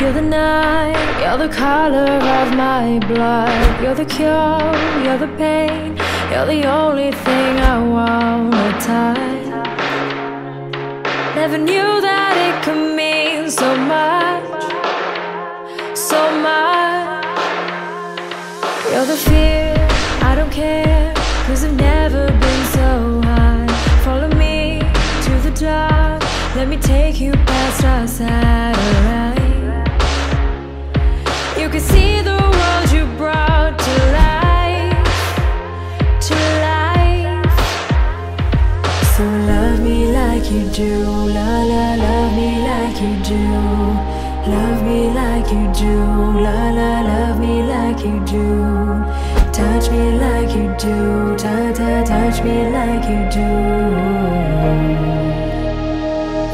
You're the night, you're the color of my blood. You're the cure, you're the pain, you're the only thing I wanna touch. Never knew that it could mean so much, so much. You're the fear, I don't care, 'cause I've never been so high. Follow me to the dark, let me take you past our satellite. You can see the world you brought to life, to life. So love me like you do, la la, love me like you do, love me like you do, la la, love me like you do, touch me like you do, ta ta, touch me like you do.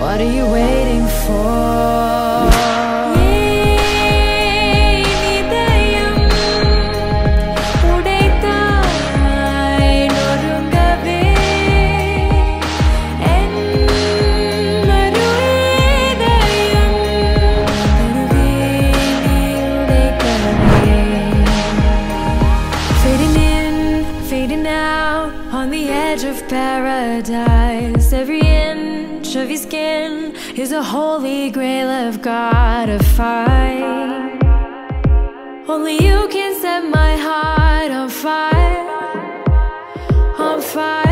What are you waiting for? Paradise, every inch of your skin is a holy grail I've gotta find. Only you can set my heart on fire, on fire.